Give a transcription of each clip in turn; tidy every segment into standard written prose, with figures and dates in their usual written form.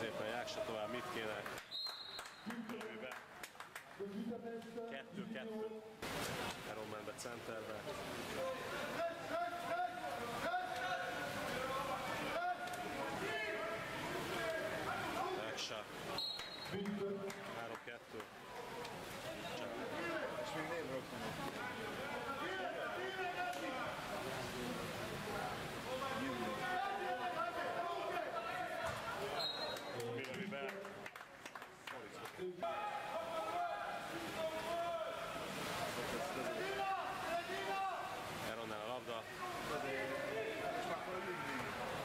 középen Jáksa tovább mit kéne lövőbe. 2-2. Heron ment centerbe. Legsa. 3-2. És még név rögtön. Mitrovic. Heronnál a labda.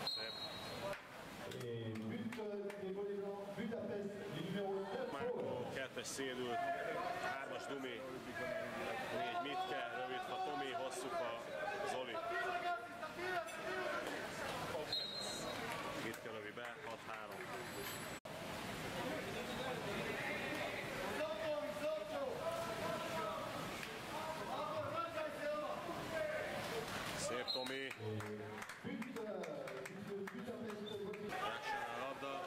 Szép. Márkó, 2-es szélül, 3-as Dumi, 4 Mitke, rövidfa Tomi, hosszúfa Zoli. Mitke lövi be, 6-3. Szép Tomi. Jáksa a labda.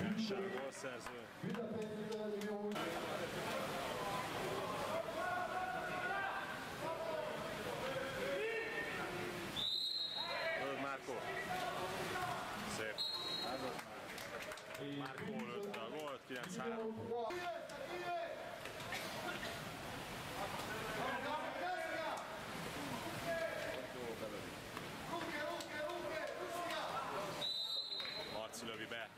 Jáksa a gólszerző. Márkó. Szép. Márkó lőtte a gólt, 9-3. Marci lövi be.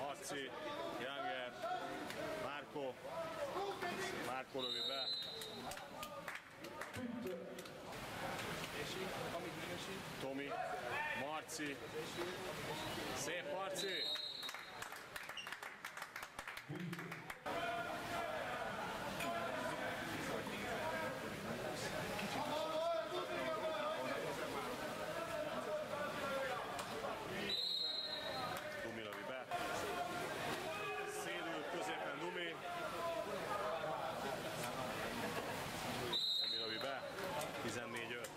Marci, Janger, Márkó. Márkó lövi be. Tomi, Marci. Szép Marci! Dumi lövi be. Szélül középen Dumi. Dumi lövi be. 14-5.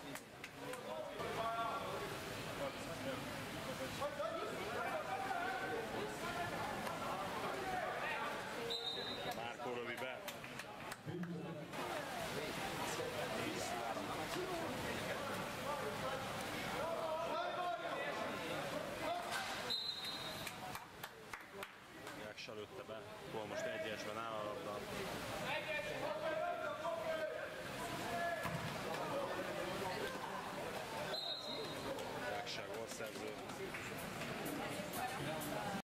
Márkó lövi be. Jáksa lőtte be. Hol most 1-esben áll a labda. Jáksa gólszerző.